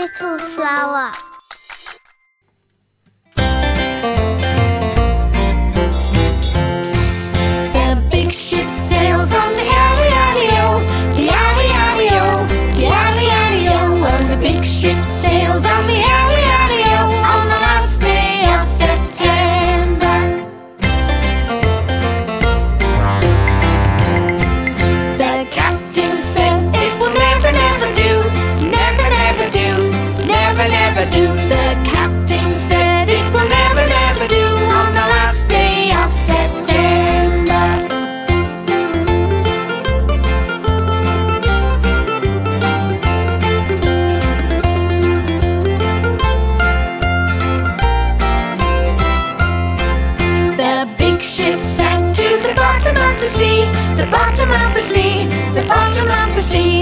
little flower. The big ship sails on the Ally Ally Oh, the Ally Ally Oh, the Ally Ally Oh. Oh, the big ship sails on the Ally Ally Oh, on the last day of September. The captain said it will never, never do, never, never do, never, never do. The captain said it will never, never do on the last day of September. The big ship sank to the bottom of the sea, the bottom of the sea, the bottom of the sea.